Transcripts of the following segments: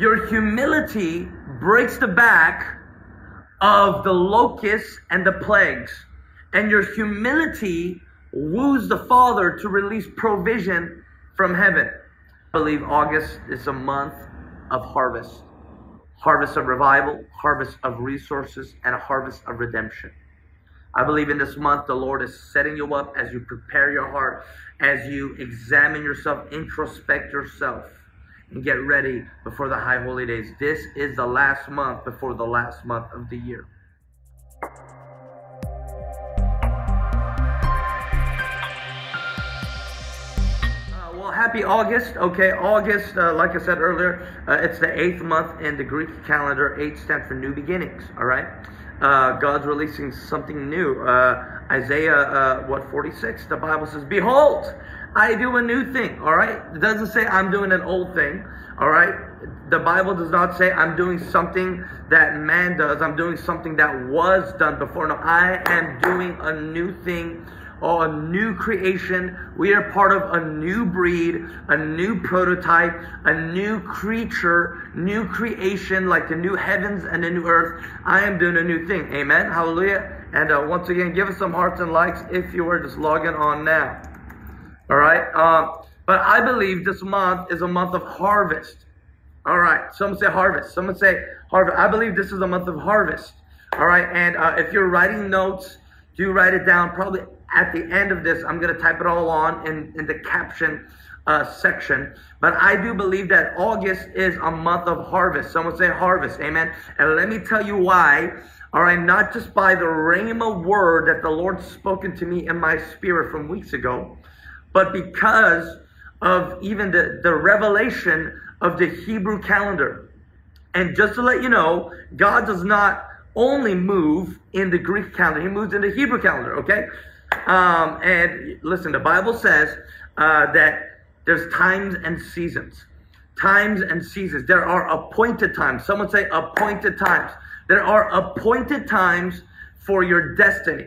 Your humility breaks the back of the locusts and the plagues. And your humility woos the Father to release provision from heaven. I believe August is a month of harvest. Harvest of revival, harvest of resources, and a harvest of redemption. I believe in this month the Lord is setting you up as you prepare your heart, as you examine yourself, introspect yourself, and get ready before the high holy days. This is the last month before the last month of the year. Well, happy August. Okay, August, like I said earlier, it's the 8th month in the Greek calendar. 8 stands for new beginnings, all right? God's releasing something new. Isaiah, 46, the Bible says, behold, I do a new thing, all right? It doesn't say I'm doing an old thing, all right? The Bible does not say I'm doing something that man does. I'm doing something that was done before. No, I am doing a new thing, or a new creation. We are part of a new breed, a new prototype, a new creature, new creation, like the new heavens and the new earth. I am doing a new thing. Amen. Hallelujah. And once again, give us some hearts and likes if you were just logging on now. All right. But I believe this month is a month of harvest. All right. Some say harvest. Some say harvest. I believe this is a month of harvest. All right. And if you're writing notes, do write it down. Probably at the end of this, I'm going to type it all on in the caption section. But I do believe that August is a month of harvest. Someone say harvest. Amen. And let me tell you why. All right. Not just by the rhema word that the Lord spoken to me in my spirit from weeks ago, but because of even the revelation of the Hebrew calendar. And just to let you know, God does not only move in the Greek calendar. He moves in the Hebrew calendar. Okay. And listen, the Bible says that there's times and seasons. Times and seasons. There are appointed times. Someone say appointed times. There are appointed times for your destiny.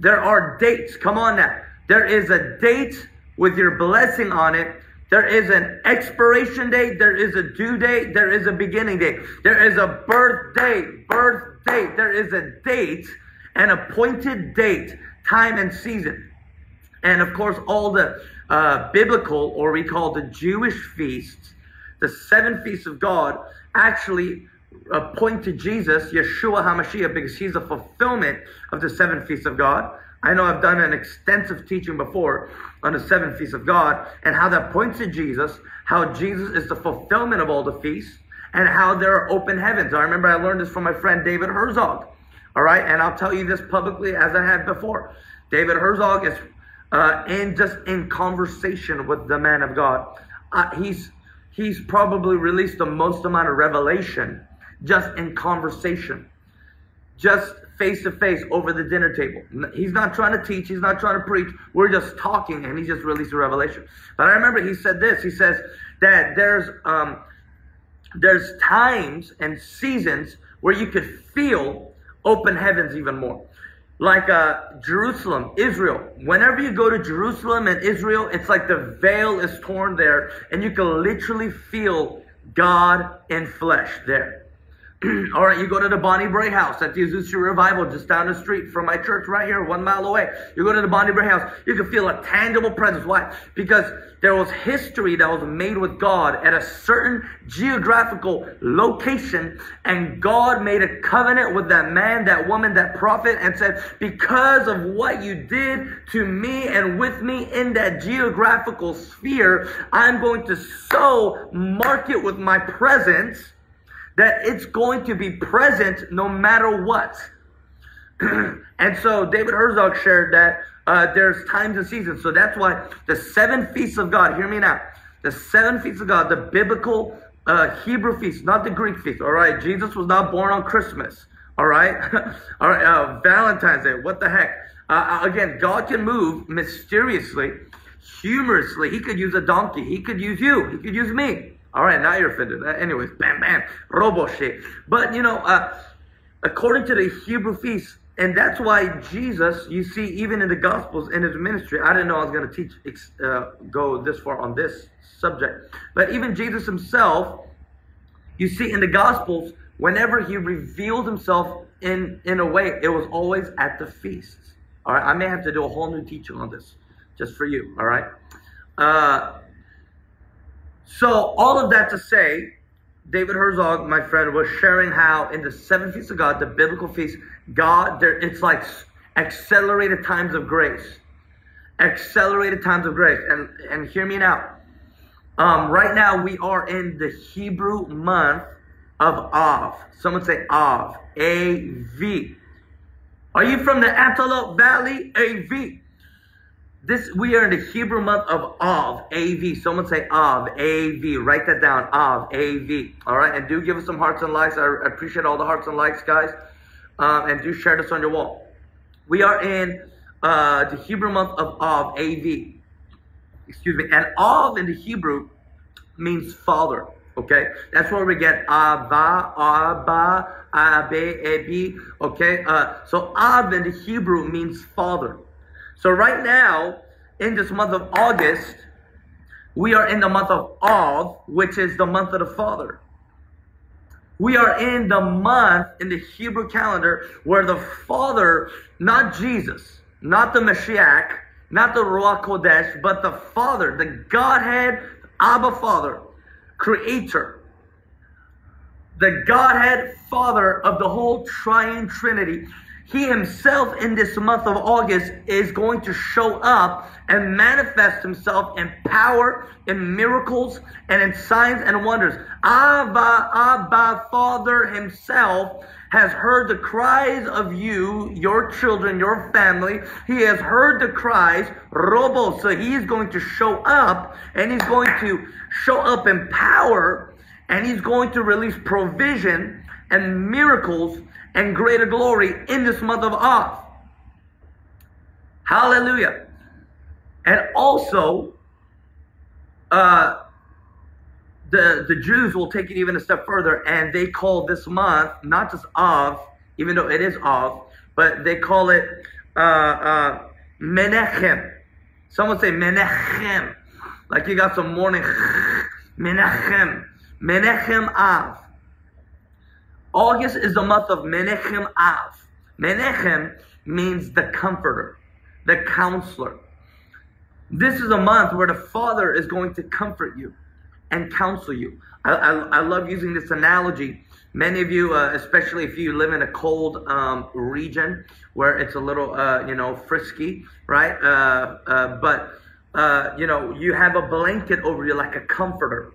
There are dates. Come on now. There is a date with your blessing on it. There is an expiration date. There is a due date. There is a beginning date. There is a birth date. There is a date, an appointed date. Time and season. And of course, all the biblical, or we call the Jewish feasts, the 7 feasts of God, actually point to Jesus, Yeshua HaMashiach, because he's a fulfillment of the 7 feasts of God. I know I've done an extensive teaching before on the 7 feasts of God and how that points to Jesus, how Jesus is the fulfillment of all the feasts, and how there are open heavens. I remember I learned this from my friend David Herzog. All right, and I'll tell you this publicly as I have before. David Herzog is in conversation with the man of God. He's probably released the most amount of revelation just in conversation, just face to face over the dinner table. He's not trying to teach. He's not trying to preach. We're just talking, and he just released a revelation. But I remember he said this. He says that there's times and seasons where you could feel open heavens even more, like Jerusalem, Israel. Whenever you go to Jerusalem and Israel, it's like the veil is torn there, and you can literally feel God in flesh there. All right, you go to the Bonnie Bray house at the Azusa Revival, just down the street from my church right here, 1 mile away. You go to the Bonnie Bray house, you can feel a tangible presence. Why? Because there was history that was made with God at a certain geographical location, and God made a covenant with that man, that woman, that prophet, and said, because of what you did to me and with me in that geographical sphere, I'm going to so mark it with my presence that it's going to be present no matter what. And so David Herzog shared that there's times and seasons. So that's why the 7 feasts of God, hear me now, the 7 feasts of God, the biblical Hebrew feasts, not the Greek feasts, all right? Jesus was not born on Christmas, all right? All right, Valentine's Day, what the heck? Again, God can move mysteriously, humorously. He could use a donkey. He could use you. He could use me. All right, now you're offended. Anyways, bam, bam, robo shit. But, you know, according to the Hebrew feast, and that's why Jesus, you see, even in the Gospels, in his ministry, I didn't know I was going to teach, go this far on this subject. But even Jesus himself, You see in the Gospels, whenever he revealed himself in a way, it was always at the feasts. All right, I may have to do a whole new teaching on this just for you. All right. So all of that to say, David Herzog, my friend, was sharing how in the seven feasts of God, the biblical feasts, God, it's like accelerated times of grace. Accelerated times of grace. And hear me now. Right now we are in the Hebrew month of Av. Someone say Av. A-V. Are you from the Antelope Valley? A-V. We are in the Hebrew month of Av. A-V. Someone say Av. A-V. Write that down. Av. A-V. Alright? And do give us some hearts and likes. I appreciate all the hearts and likes, guys. And do share this on your wall. We are in the Hebrew month of Av. A-V. Excuse me. And Av in the Hebrew means father. Okay, that's where we get Abba, Abba, Abe, Ebi. Okay, so Ab in the Hebrew means father. So right now, in this month of August, we are in the month of Av, which is the month of the father. We are in the month in the Hebrew calendar where the father, not Jesus, not the Mashiach, not the Ruach Kodesh, but the father, the Godhead, Abba Father, Creator, the Godhead Father of the whole Triune Trinity. He himself in this month of August is going to show up and manifest himself in power, in miracles, and in signs and wonders. Abba, Father himself has heard the cries of you, your children, your family. He has heard the cries, Robo. So he is going to show up, and he's going to show up in power, and he's going to release provision and miracles and greater glory in this month of Av. Hallelujah. And also, the Jews will take it even a step further, and they call this month not just Av, even though it is Av, but they call it Menachem. Someone say Menachem, like you got some morning. Menachem, Menachem Av. August is the month of Menachem Av. Menachem means the comforter, the counselor. This is a month where the Father is going to comfort you and counsel you. I love using this analogy. Many of you, especially if you live in a cold region where it's a little, you know, frisky, right? But you know, you have a blanket over you like a comforter.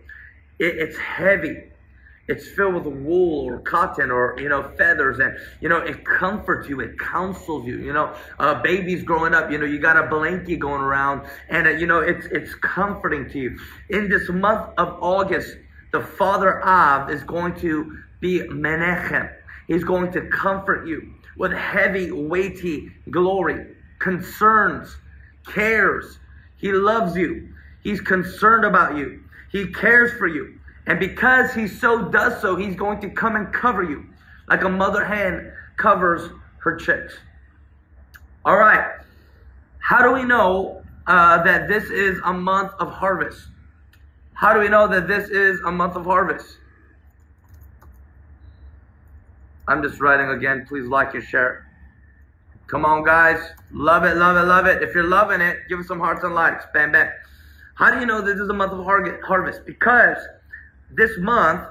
It's heavy. It's filled with wool or cotton or, you know, feathers, and, you know, it comforts you, it counsels you, you know, babies growing up, you know, you got a blanket going around, and, you know, it's comforting to you. In this month of August, the Father Av is going to be Menachem. He's going to comfort you with heavy, weighty glory, concerns, cares. He loves you. He's concerned about you. He cares for you. And because he so does so, he's going to come and cover you like a mother hen covers her chicks. All right. How do we know that this is a month of harvest? How do we know that this is a month of harvest? I'm just writing again. Please like and share. Come on, guys. Love it, love it, love it. If you're loving it, give us some hearts and likes. Bam, bam. How do you know that this is a month of harvest? Because this month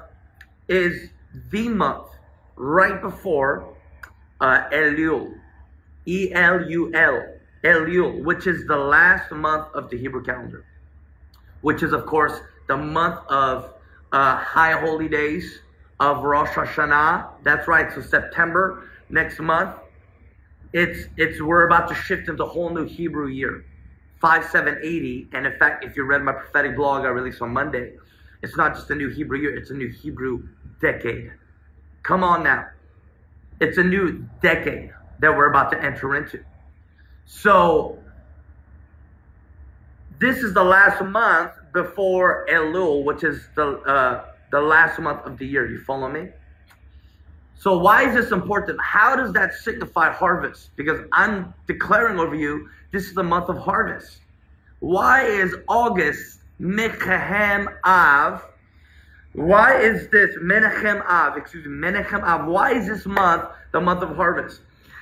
is the month right before Elul, E-L-U-L, Elul, which is the last month of the Hebrew calendar, which is, of course, the month of high holy days of Rosh Hashanah. That's right. So September next month, we're about to shift into a whole new Hebrew year, 5780. And in fact, if you read my prophetic blog I released on Monday, it's not just a new Hebrew year, it's a new Hebrew decade. Come on now. It's a new decade that we're about to enter into. So, this is the last month before Elul, which is the last month of the year. You follow me? So, why is this important? How does that signify harvest? Because I'm declaring over you, this is the month of harvest. Why is August Menachem Av Why is this Menachem Av, excuse me, Menachem Av, why is this month the month of harvest?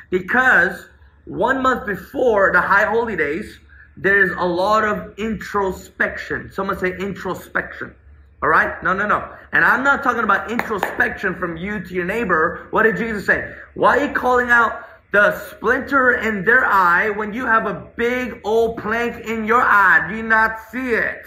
Because 1 month before the High Holy Days, there's a lot of introspection. Someone say introspection. All right? No, no, no. And I'm not talking about introspection from you to your neighbor. What did Jesus say? Why are you calling out the splinter in their eye when you have a big old plank in your eye? Do you not see it?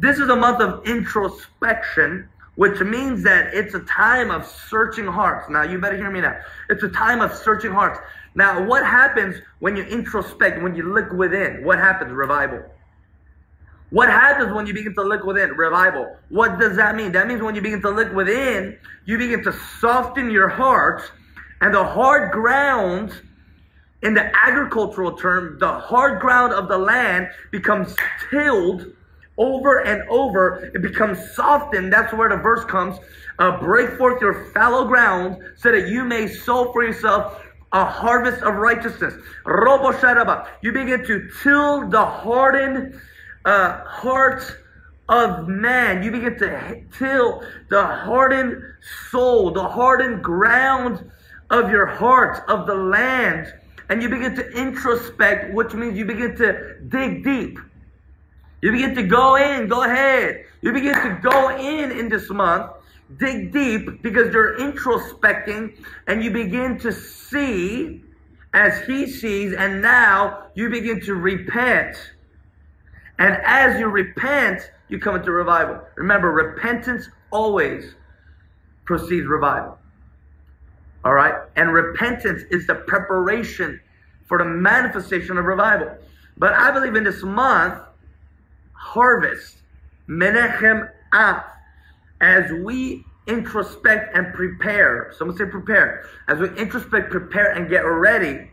This is a month of introspection, which means that it's a time of searching hearts. Now, you better hear me now. It's a time of searching hearts. Now, what happens when you introspect, when you look within? What happens? Revival. What happens when you begin to look within? Revival. What does that mean? That means when you begin to look within, you begin to soften your heart, and the hard ground, in the agricultural term, the hard ground of the land becomes tilled over and over. It becomes softened. That's where the verse comes. Break forth your fallow ground so that you may sow for yourself a harvest of righteousness. Robo Sharaba. You begin to till the hardened heart of man. You begin to till the hardened soul, the hardened ground of your heart, of the land. And you begin to introspect, which means you begin to dig deep. You begin to go in, go ahead. You begin to go in this month, dig deep, because you're introspecting, and you begin to see as he sees, and now you begin to repent. And as you repent, you come into revival. Remember, repentance always precedes revival. All right, and repentance is the preparation for the manifestation of revival. But I believe in this month, harvest, Menachem Av, as we introspect and prepare. Someone say prepare. As we introspect, prepare, and get ready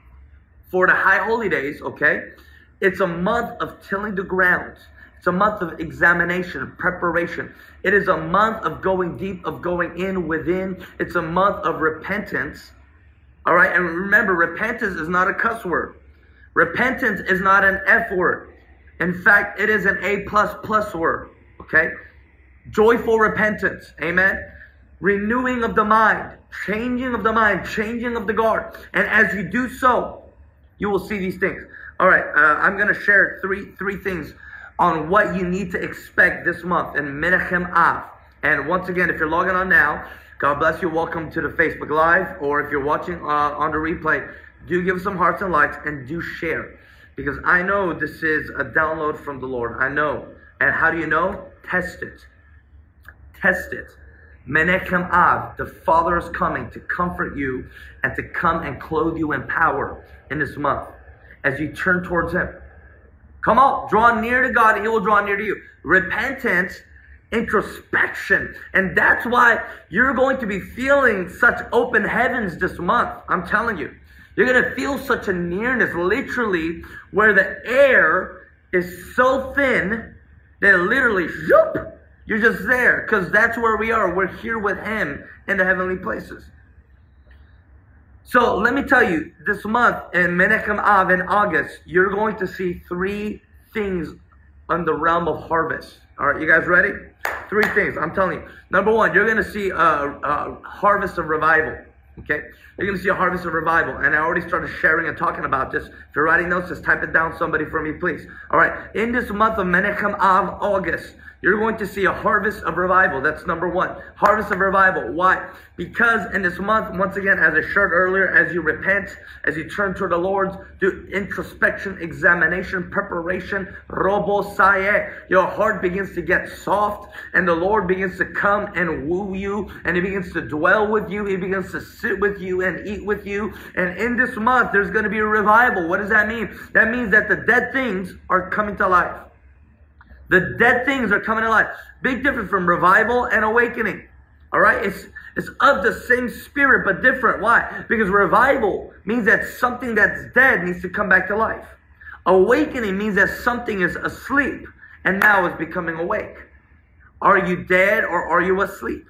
for the High Holy Days, okay? It's a month of tilling the ground. It's a month of examination, preparation. It is a month of going deep, of going in within. It's a month of repentance. All right, and remember, repentance is not a cuss word. Repentance is not an F word. In fact, it is an A++ word, okay? Joyful repentance, amen? Renewing of the mind, changing of the mind, changing of the guard. And as you do so, you will see these things. All right, I'm gonna share three things on what you need to expect this month in Menachem Av. And once again, if you're logging on now, God bless you. Welcome to the Facebook Live. Or if you're watching on the replay, do give some hearts and likes and do share. Because I know this is a download from the Lord. I know. And how do you know? Test it. Test it. Menachem Av, the Father is coming to comfort you and to come and clothe you in power in this month as you turn towards Him. Come on, draw near to God, and He will draw near to you. Repentance, introspection. And that's why you're going to be feeling such open heavens this month. I'm telling you. You're going to feel such a nearness, literally, where the air is so thin that literally, zoop, you're just there. Because that's where we are. We're here with Him in the heavenly places. So let me tell you, this month in Menachem Av in August, you're going to see three things on the realm of harvest. All right, you guys ready? Three things, I'm telling you. Number one, you're going to see a harvest of revival, okay? You're going to see a harvest of revival, and I already started sharing and talking about this. If you're writing notes, just type it down, somebody, for me, please. All right, in this month of Menachem Av, August, you're going to see a harvest of revival. That's number one. Harvest of revival. Why? Because in this month, once again, as I shared earlier, as you repent, as you turn to the Lord, do introspection, examination, preparation, robo saye, your heart begins to get soft, and the Lord begins to come and woo you, and He begins to dwell with you. He begins to sit with you and eat with you. And in this month, there's going to be a revival. What does that mean? That means that the dead things are coming to life. The dead things are coming to life. Big difference from revival and awakening. All right? It's of the same spirit but different. Why? Because revival means that something that's dead needs to come back to life. Awakening means that something is asleep and now is becoming awake. Are you dead or are you asleep?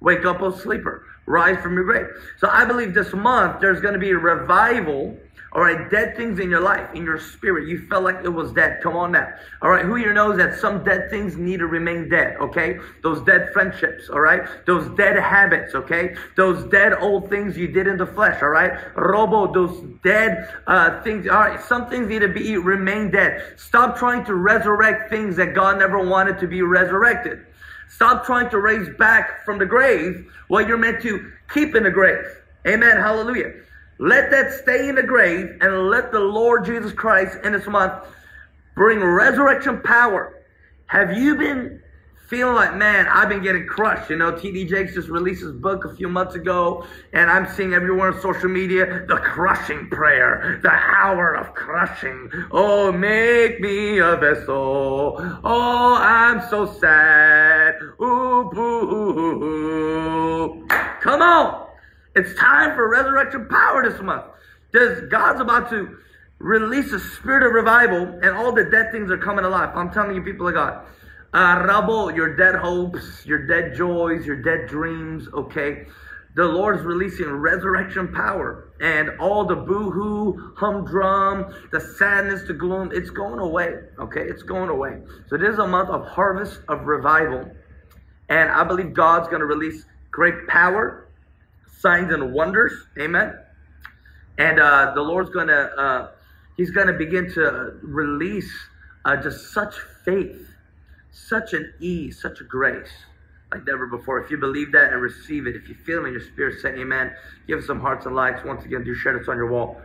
Wake up, O sleeper. Rise from your grave. So I believe this month there's going to be a revival, All right, dead things in your life, in your spirit. You felt like it was dead. Come on now. All right, who here knows that some dead things need to remain dead, okay? Those dead friendships, all right? Those dead habits, okay? Those dead old things you did in the flesh, all right? Robo, those dead things, all right? Some things need to be remain dead. Stop trying to resurrect things that God never wanted to be resurrected. Stop trying to raise back from the grave what you're meant to keep in the grave. Amen, hallelujah. Let that stay in the grave and let the Lord Jesus Christ in this month bring resurrection power. Have you been feeling like, man, I've been getting crushed? You know, T.D. Jakes just released his book a few months ago, and I'm seeing everywhere on social media, the crushing prayer, the hour of crushing. Oh, make me a vessel. Oh, I'm so sad. Ooh, boo, ooh, ooh. Come on. It's time for resurrection power this month. God's about to release a spirit of revival, and all the dead things are coming alive. I'm telling you, people of God. Rabo, your dead hopes, your dead joys, your dead dreams, okay? The Lord's releasing resurrection power, and all the boo-hoo, humdrum, the sadness, the gloom, it's going away, okay? It's going away. So this is a month of harvest of revival, and I believe God's going to release great power, signs and wonders, amen. And the Lord's gonna, He's gonna begin to release just such faith, such an ease, such a grace, like never before. If you believe that and receive it, if you feel it in your spirit, say amen. Give some hearts and likes. Once again, do share this on your wall.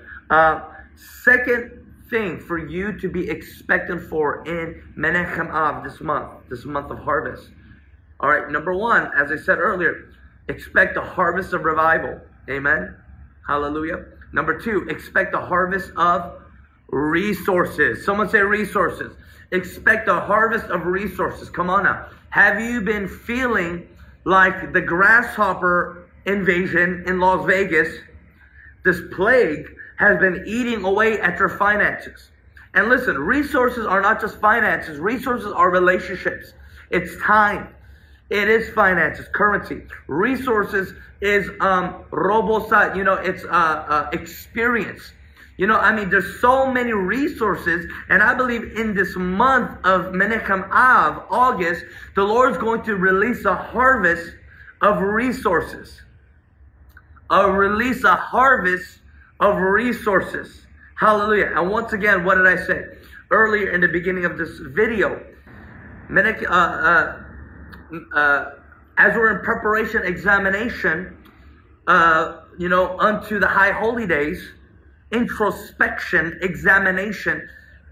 Second thing for you to be expectant for in Menachem Av this month of harvest. All right, number one, as I said earlier, expect a harvest of revival. Amen. Hallelujah. Number two, expect a harvest of resources. Someone say resources. Expect a harvest of resources. Come on now. Have you been feeling like the grasshopper invasion in Las Vegas? This plague has been eating away at your finances. And listen, resources are not just finances. Resources are relationships. It's time. It is finances, currency. Resources is robosa, you know, it's experience. You know, I mean, there's so many resources, and I believe in this month of Menachem Av, August, the Lord's going to release a harvest of resources. A harvest of resources. Hallelujah. And once again, what did I say? Earlier in the beginning of this video, as we're in preparation, examination, you know, unto the high holy days, introspection, examination,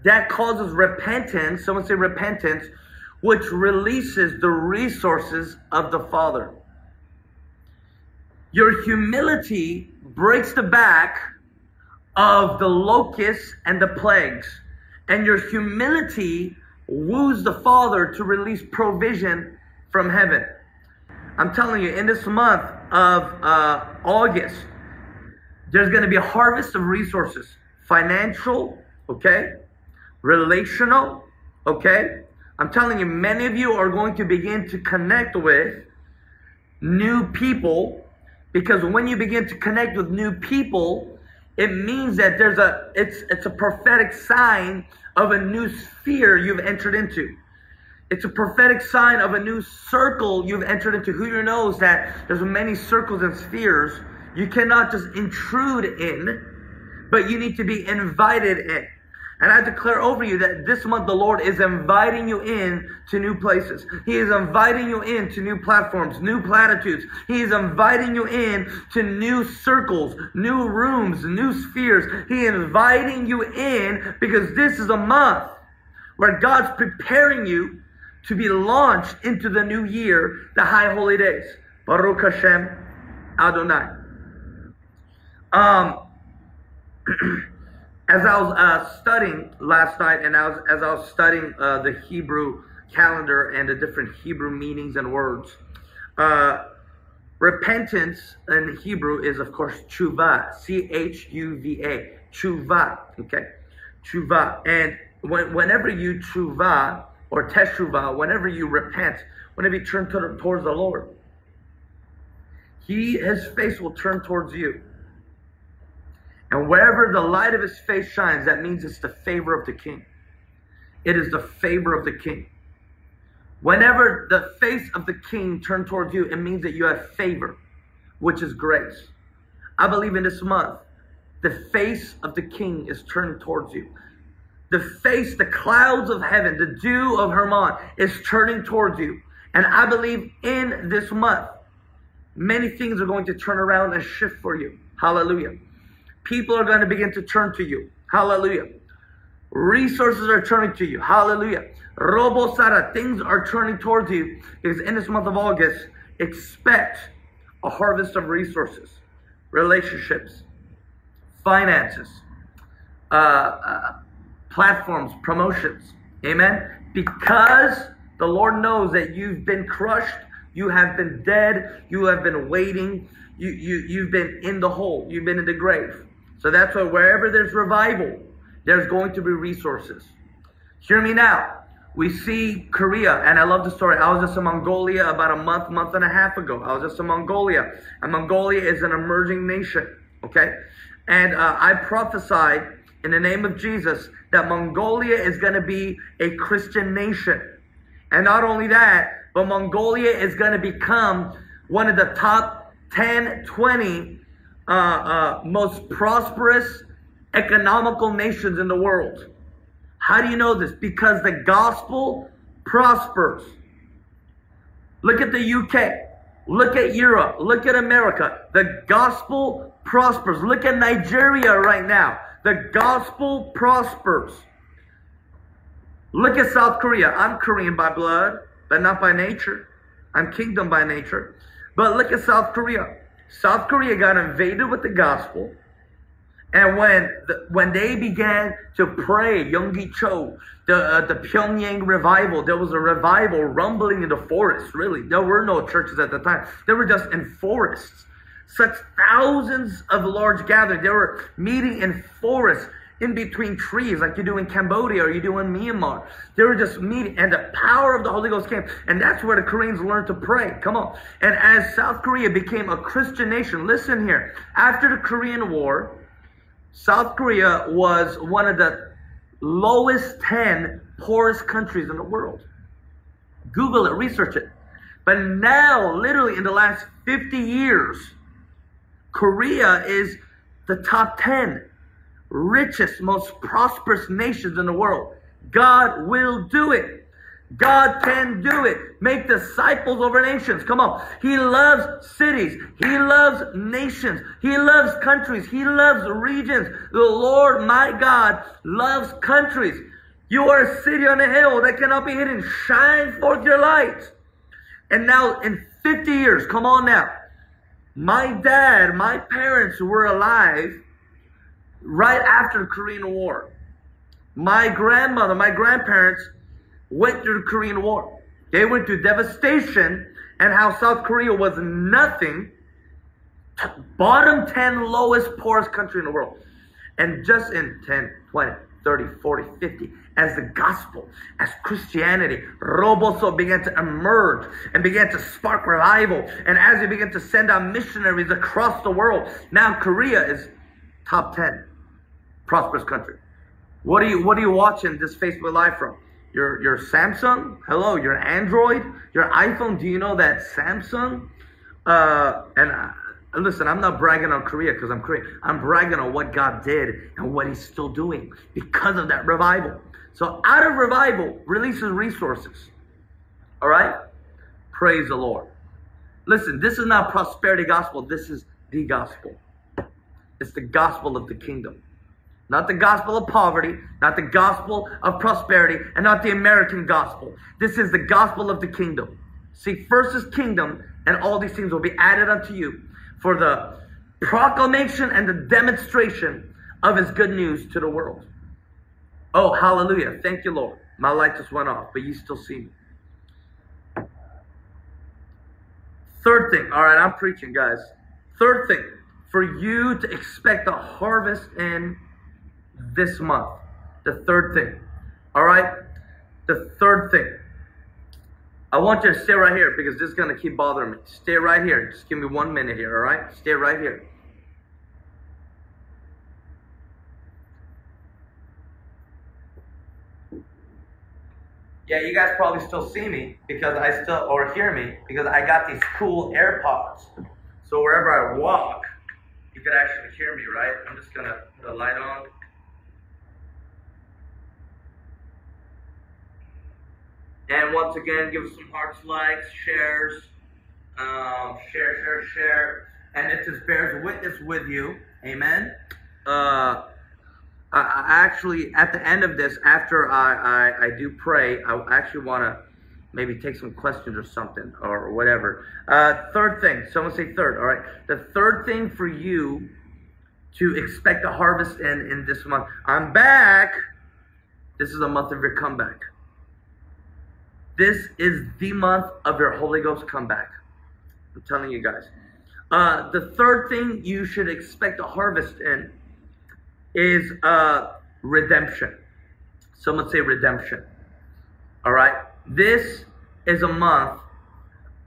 that causes repentance, someone say repentance, which releases the resources of the Father. Your humility breaks the back of the locusts and the plagues, and your humility woos the Father to release provision from heaven. I'm telling you, in this month of August, there's going to be a harvest of resources. Financial, okay? Relational, okay? I'm telling you, many of you are going to begin to connect with new people, because when you begin to connect with new people, it means that there's a, it's a prophetic sign of a new sphere you've entered into. It's a prophetic sign of a new circle you've entered into. Who here knows that there's many circles and spheres you cannot just intrude in, but you need to be invited in. And I declare over you that this month the Lord is inviting you in to new places. He is inviting you in to new platforms, new platitudes. He is inviting you in to new circles, new rooms, new spheres. He is inviting you in because this is a month where God's preparing you to be launched into the new year, the high holy days. Baruch Hashem Adonai. As I was studying last night, and as I was studying the Hebrew calendar and the different Hebrew meanings and words, repentance in Hebrew is, of course, tshuva, C-H-U-V-A, tshuva, okay, tshuva. And whenever you tshuva, or teshuvah, whenever you repent, whenever you turn towards the Lord, His face will turn towards you. And wherever the light of his face shines, that means it's the favor of the king. It is the favor of the king. Whenever the face of the king turns towards you, it means that you have favor, which is grace. I believe in this month, the face of the king is turned towards you. The face, the clouds of heaven, the dew of Hermon is turning towards you. And I believe in this month, many things are going to turn around and shift for you. Hallelujah. People are going to begin to turn to you. Hallelujah. Resources are turning to you. Hallelujah. Robo Sara, things are turning towards you. Because in this month of August, expect a harvest of resources, relationships, finances, platforms, promotions. Amen. Because the Lord knows that you've been crushed. You have been dead. You have been waiting. You've been in the hole. You've been in the grave. So that's why wherever there's revival, there's going to be resources. Hear me now. We see Korea, and I love the story. I was just in Mongolia about a month and a half ago. I was just in Mongolia. And Mongolia is an emerging nation. Okay? And I prophesied in the name of Jesus that Mongolia is going to be a Christian nation. And not only that, but Mongolia is going to become one of the top 10, 20 most prosperous economical nations in the world. How do you know this? Because the gospel prospers. Look at the UK. Look at Europe. Look at America. The gospel prospers. Look at Nigeria right now. The gospel prospers. Look at South Korea. I'm Korean by blood, but not by nature. I'm kingdom by nature. But look at South Korea. South Korea got invaded with the gospel. And when they began to pray, Yonggi Cho, the Pyongyang revival, there was a revival rumbling in the forest, really. There were no churches at the time. They were just in forests. Such thousands of large gatherings. They were meeting in forests, in between trees, like you do in Cambodia or you do in Myanmar. They were just meeting, and the power of the Holy Ghost came. And that's where the Koreans learned to pray. Come on. And as South Korea became a Christian nation, listen here, after the Korean War, South Korea was one of the lowest 10 poorest countries in the world. Google it, research it. But now, literally in the last 50 years, Korea is the top 10 richest, most prosperous nations in the world. God will do it. God can do it. Make disciples over nations. Come on. He loves cities. He loves nations. He loves countries. He loves regions. The Lord, my God, loves countries. You are a city on a hill that cannot be hidden. Shine forth your light. And now in 50 years, come on now. My dad, my parents were alive right after the Korean War. My grandmother, my grandparents went through the Korean War. They went through devastation and how South Korea was nothing, bottom 10 lowest poorest country in the world. And just in 10, 20, 30, 40, 50, as the gospel, as Christianity, Roboso began to emerge and began to spark revival. And as they began to send out missionaries across the world, now Korea is top 10 prosperous country. What are you watching this Facebook Live from? Your Samsung? Hello, your Android? Your iPhone? Do you know that Samsung? Listen, I'm not bragging on Korea because I'm Korean. I'm bragging on what God did and what he's still doing because of that revival. So out of revival, releases resources. All right? Praise the Lord. Listen, this is not prosperity gospel. This is the gospel. It's the gospel of the kingdom. Not the gospel of poverty, not the gospel of prosperity, and not the American gospel. This is the gospel of the kingdom. Seek first his kingdom, and all these things will be added unto you for the proclamation and the demonstration of his good news to the world. Oh, hallelujah. Thank you, Lord. My light just went off, but you still see me. Third thing. All right, I'm preaching, guys. Third thing. For you to expect a harvest in this month. The third thing. All right? The third thing. I want you to stay right here because this is going to keep bothering me. Stay right here. Just give me 1 minute here, all right? Stay right here. Yeah, you guys probably still see me because I still, or hear me, because I got these cool AirPods. So wherever I walk, you can actually hear me, right? I'm just gonna put a light on. And once again, give us some hearts, likes, shares, share. And it just bears witness with you. Amen. I actually, at the end of this, after I do pray, I actually want to maybe take some questions or something or whatever. Third thing, someone say third, all right? The third thing for you to expect a harvest in this month. I'm back. This is a month of your comeback. This is the month of your Holy Ghost comeback. I'm telling you guys. The third thing you should expect a harvest in is redemption. Someone say redemption. All right? This is a month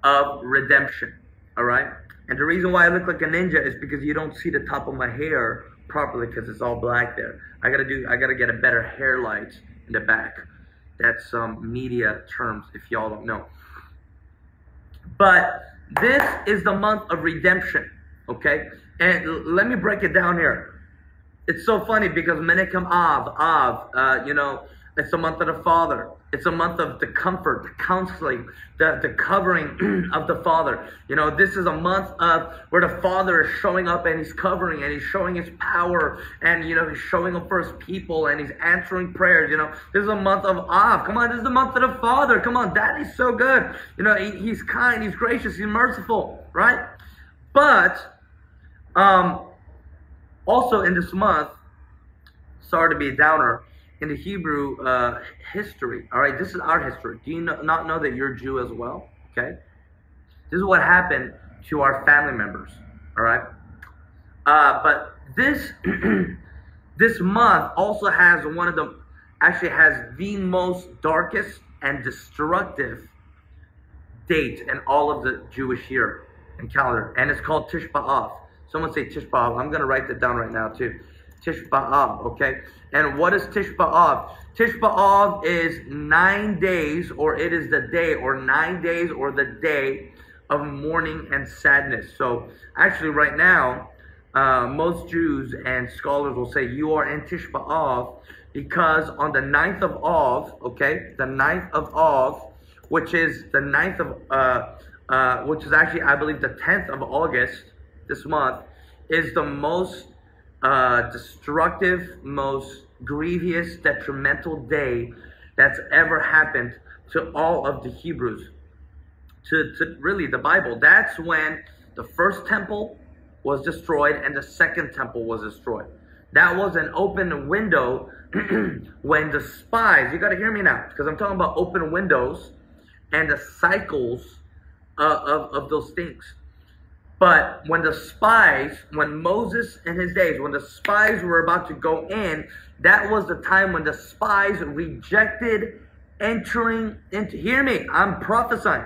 of redemption. All right? And the reason why I look like a ninja is because you don't see the top of my hair properly because it's all black there. I gotta get a better hair light in the back. That's some media terms if y'all don't know. But this is the month of redemption, okay? And let me break it down here. It's so funny because Menachem Av, you know, it's the month of the Father. It's a month of the comfort, the counseling, the covering of the Father. You know, this is a month of where the Father is showing up and he's covering and he's showing his power and, you know, he's showing up for his people and he's answering prayers. You know, this is a month of Av. Come on, this is the month of the Father. Come on, Daddy's so good. You know, he's kind, he's gracious, he's merciful, right? But, also in this month, sorry to be a downer, in the Hebrew history, all right, this is our history. Do you not know that you're Jew as well, okay? This is what happened to our family members, all right? But this, this month also has one of the, actually has the most darkest and destructive date in all of the Jewish year and calendar, and it's called Tisha B'Av. Someone say Tisha B'Av. I'm going to write that down right now too. Tisha B'Av, okay? And what is Tisha B'Av? Tisha B'Av is 9 days, or it is the day, or 9 days, or the day of mourning and sadness. So actually right now, most Jews and scholars will say you are in Tisha B'Av because on the 9th of Av, okay, the 9th of Av, which is the 9th of, which is actually, I believe, the 10th of August this month, is the most destructive, most grievous, detrimental day that's ever happened to all of the Hebrews, to really the Bible. That's when the first temple was destroyed and the second temple was destroyed. That was an open window when the spies, you got to hear me now, because I'm talking about open windows and the cycles of those things. But when the spies, when Moses in his days, when the spies were about to go in, that was the time when the spies rejected entering into, hear me, I'm prophesying.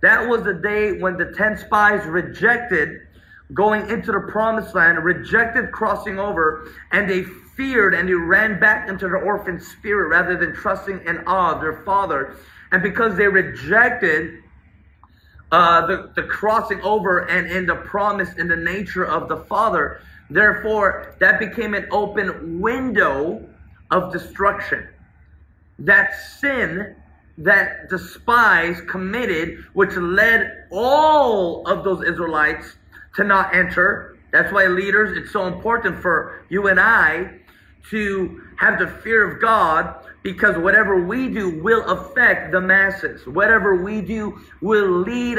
That was the day when the 10 spies rejected going into the promised land, rejected crossing over, and they feared and they ran back into the orphan spirit rather than trusting in Ab, their father. And because they rejected the crossing over and in the promise in the nature of the Father, therefore that became an open window of destruction. That sin that the spies committed, which led all of those Israelites to not enter. That's why, leaders, it's so important for you and I to have the fear of God, because whatever we do will affect the masses. Whatever we do will lead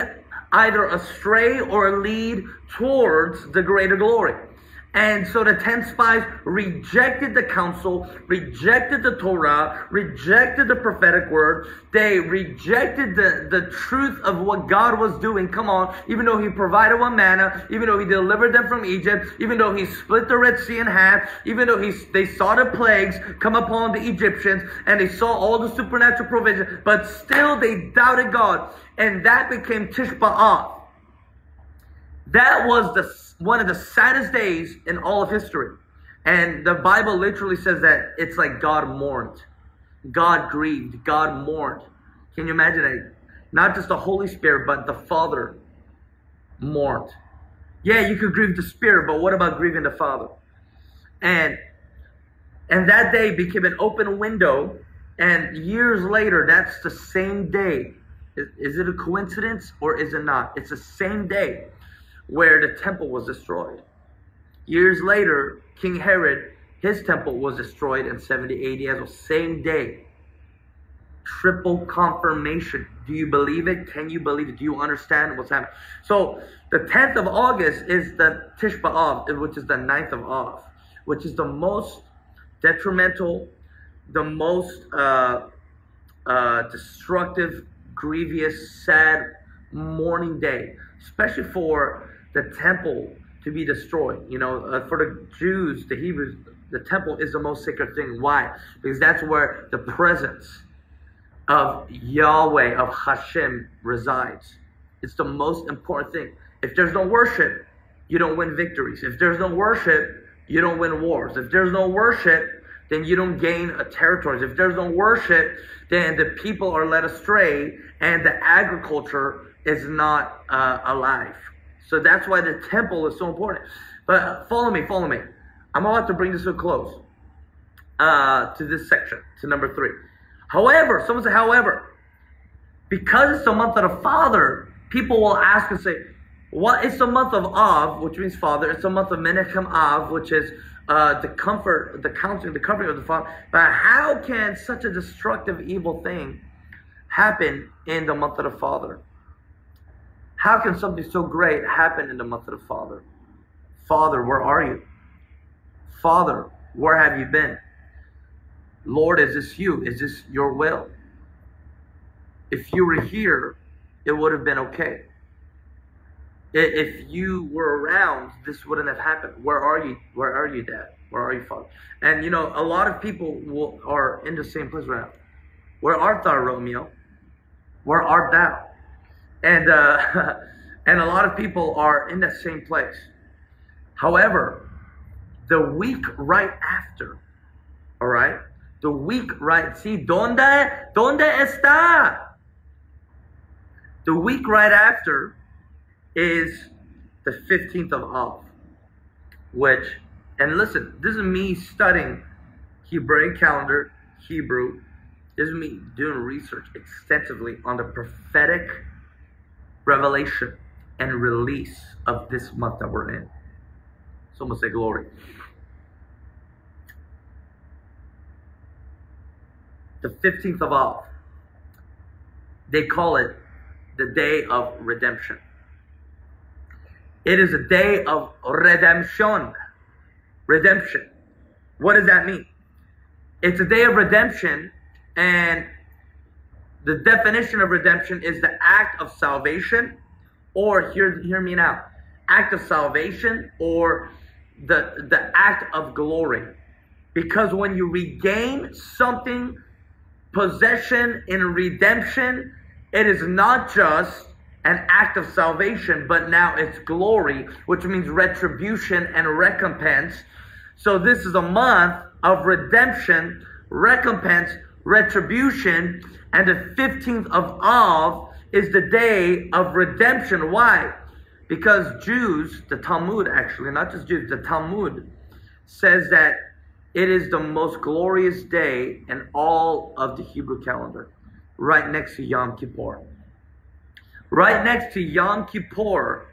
either astray or lead towards the greater glory. And so the 10 spies rejected the counsel, rejected the Torah, rejected the prophetic word. They rejected the truth of what God was doing. Come on, even though he provided one manna, even though he delivered them from Egypt, even though he split the Red Sea in half, even though they saw the plagues come upon the Egyptians and they saw all the supernatural provision, but still they doubted God. And that became Tisha B'Av. That was one of the saddest days in all of history. And the Bible literally says that it's like God mourned. God grieved. God mourned. Can you imagine it? Not just the Holy Spirit, but the Father mourned. Yeah, you could grieve the Spirit, but what about grieving the Father? And that day became an open window. And years later, that's the same day. Is it a coincidence or is it not? It's the same day where the temple was destroyed. Years later, King Herod, his temple was destroyed in 70 AD as well. Same day. Triple confirmation. Do you believe it? Can you believe it? Do you understand what's happening? So the 10th of August is the Tisha B'Av, which is the 9th of Av, which is the most detrimental, the most destructive, grievous, sad mourning day, especially for the temple to be destroyed. You know, for the Jews, the Hebrews, the temple is the most sacred thing. Why? Because that's where the presence of Yahweh, of Hashem, resides. It's the most important thing. If there's no worship, you don't win victories. If there's no worship, you don't win wars. If there's no worship, then you don't gain territories. If there's no worship, then the people are led astray and the agriculture is not alive. So that's why the temple is so important. But follow me. I'm about to bring this to a close to this section, to number 3. However, someone said, however, because it's the month of the Father, people will ask and say, what is the month of Av, which means Father? It's the month of Menachem Av, which is the comfort, the counseling, the comfort of the Father. But how can such a destructive, evil thing happen in the month of the Father? How can something so great happen in the month of the Father? Father, where are you? Father, where have you been? Lord, is this you? Is this your will? If you were here, it would have been okay. If you were around, this wouldn't have happened. Where are you? Where are you, Dad? Where are you, Father? And you know, a lot of people are in the same place right now. Where art thou, Romeo? Where art thou? And a lot of people are in that same place. However, the week right after, all right? The week right, see, donde está? The week right after is the 15th of Av, which, and listen, this is me studying Hebraic calendar, Hebrew. This is me doing research extensively on the prophetic revelation and release of this month that we're in. Someone say glory. The 15th of Av. They call it the day of redemption. It is a day of redemption. Redemption. What does that mean? It's a day of redemption, and the definition of redemption is the act of salvation, or hear me now, act of salvation, or the act of glory. Because when you regain something, possession in redemption, it is not just an act of salvation, but now it's glory, which means retribution and recompense. So this is a month of redemption, recompense, retribution, and the 15th of Av is the day of redemption. Why? Because Jews, the Talmud actually, not just Jews, the Talmud says that it is the most glorious day in all of the Hebrew calendar, right next to Yom Kippur. Right next to Yom Kippur,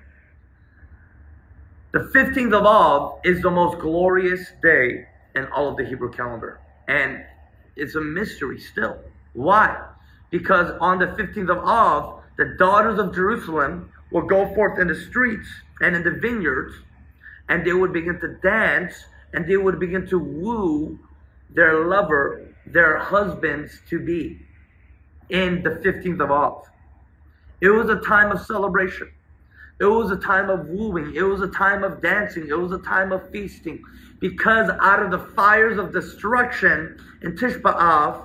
the 15th of Av is the most glorious day in all of the Hebrew calendar. And it's a mystery still. Why? Because on the 15th of Av, the daughters of Jerusalem will go forth in the streets and in the vineyards, and they would begin to dance, and they would begin to woo their lover, their husbands to be, in the 15th of Av. It was a time of celebration. It was a time of wooing. It was a time of dancing. It was a time of feasting. Because out of the fires of destruction in Tisha B'Av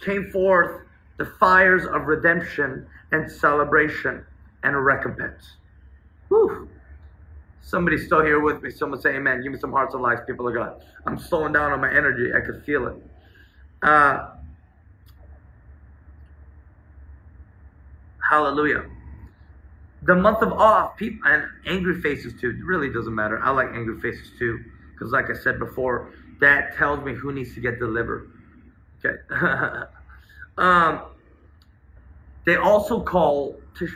came forth the fires of redemption and celebration and recompense. Whew. Somebody's still here with me. Someone say amen. Give me some hearts and likes, people of God. I'm slowing down on my energy. I could feel it. Hallelujah. The month of awe, people, and angry faces too. It really doesn't matter. I like angry faces too, because like I said before, that tells me who needs to get delivered. Okay. They also call this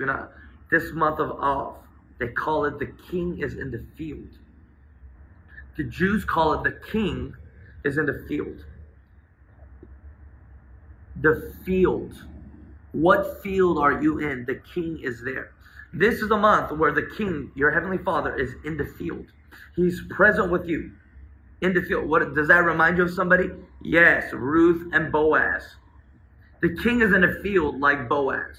month of Av, they call it the king is in the field. The Jews call it the king is in the field. The field. What field are you in? The king is there. This is a month where the king, your heavenly father, is in the field. He's present with you in the field. What does that remind you of? Somebody? Yes, Ruth and Boaz. The king is in the field like Boaz.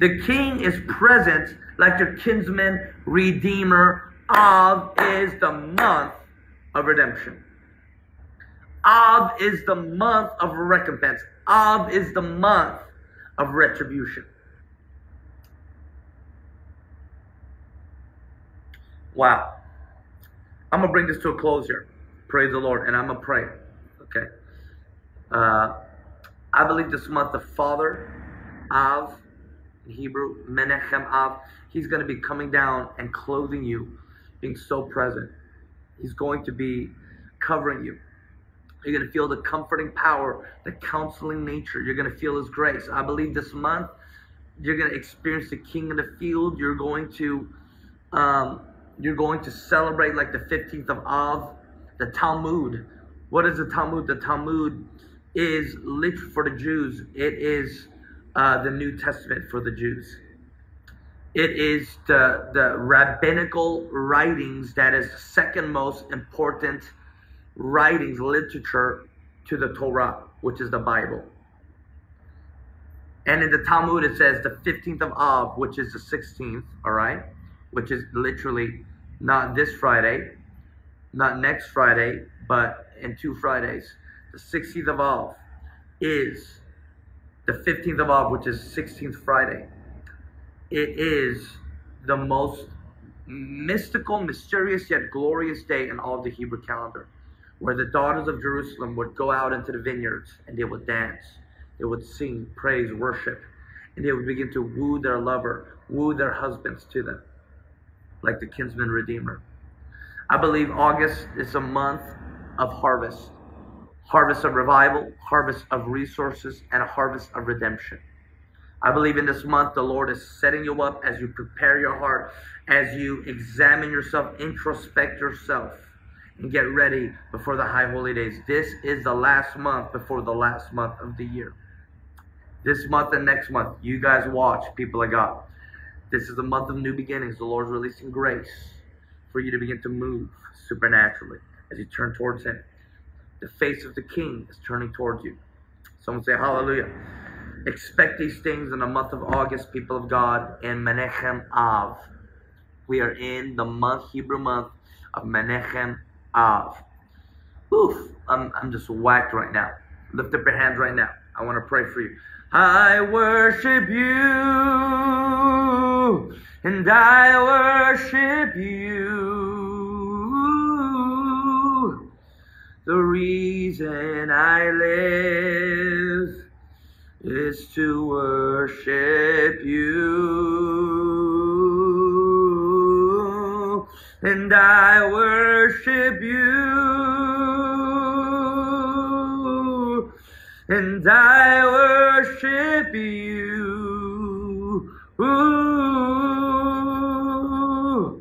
The king is present like your kinsman, redeemer. Av is the month of redemption. Av is the month of recompense. Av is the month of retribution. Wow. I'm going to bring this to a close here. Praise the Lord. And I'm going to pray. Okay. I believe this month the Father, Av, in Hebrew, Menachem Av, he's going to be coming down and clothing you, being so present. He's going to be covering you. You're going to feel the comforting power, the counseling nature. You're going to feel his grace. I believe this month you're going to experience the king of the field. You're going to celebrate like the 15th of Av, the Talmud. What is the Talmud? The Talmud is lit for the Jews. It is the New Testament for the Jews. It is the rabbinical writings that is the second most important writings, literature to the Torah, which is the Bible. And in the Talmud, it says the 15th of Av, which is the 16th, all right? Which is literally not this Friday, not next Friday, but in 2 Fridays. The 16th of Av is the 15th of Av, which is 16th Friday. It is the most mystical, mysterious, yet glorious day in all of the Hebrew calendar, where the daughters of Jerusalem would go out into the vineyards and they would dance. They would sing, praise, worship, and they would begin to woo their lover, woo their husbands to them, like the kinsman redeemer. I believe August is a month of harvest. Harvest of revival, harvest of resources, and a harvest of redemption. I believe in this month the Lord is setting you up as you prepare your heart, as you examine yourself, introspect yourself, and get ready before the high holy days. This is the last month before the last month of the year. This month and next month, you guys watch, people of God. This is the month of new beginnings. The Lord's releasing grace for you to begin to move supernaturally as you turn towards him. The face of the king is turning towards you. Someone say hallelujah. Expect these things in the month of August, people of God, in Menachem Av. We are in the month, Hebrew month of Menachem Av. Oof, I'm just whacked right now. Lift up your hands right now. I want to pray for you. I worship you, and I worship you. The reason I live is to worship you, and I worship you, and I worship you. Ooh,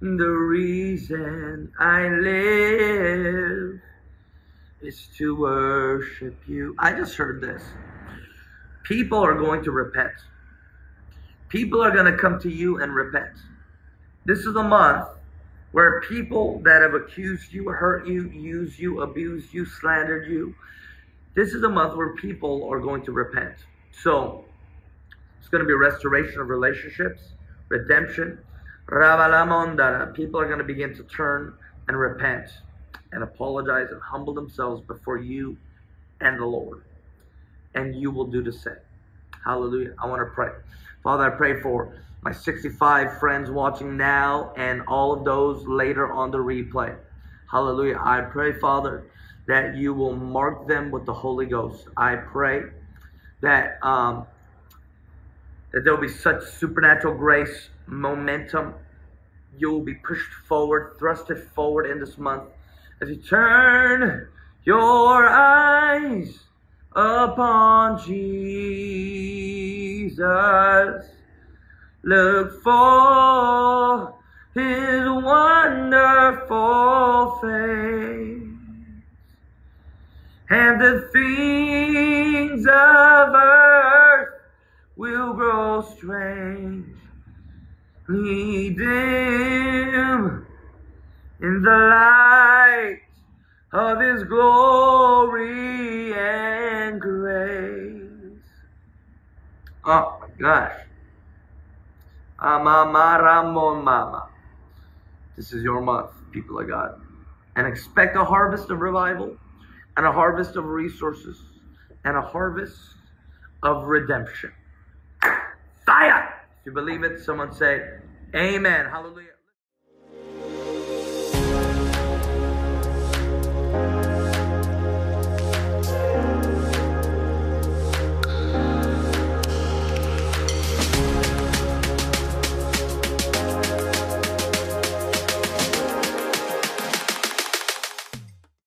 the reason I live is to worship you. I just heard this. People are going to repent. People are going to come to you and repent. This is a month where people that have accused you, hurt you, used you, abused you, slandered you, this is a month where people are going to repent. So it's going to be restoration of relationships, redemption. People are going to begin to turn and repent and apologize and humble themselves before you and the Lord. And you will do the same. Hallelujah. I want to pray. Father, I pray for my 65 friends watching now and all of those later on the replay. Hallelujah. I pray, Father, that you will mark them with the Holy Ghost. I pray that that there will be such supernatural grace, momentum. You will be pushed forward, thrusted forward in this month as you turn your eyes upon Jesus. Look for his wonderful face, and the things of earth will grow strangely dim in the light of his glory and grace. Oh my gosh. Mama. This is your month, people of God. And expect a harvest of revival, and a harvest of resources, and a harvest of redemption. Fire! If you believe it, someone say, amen. Hallelujah.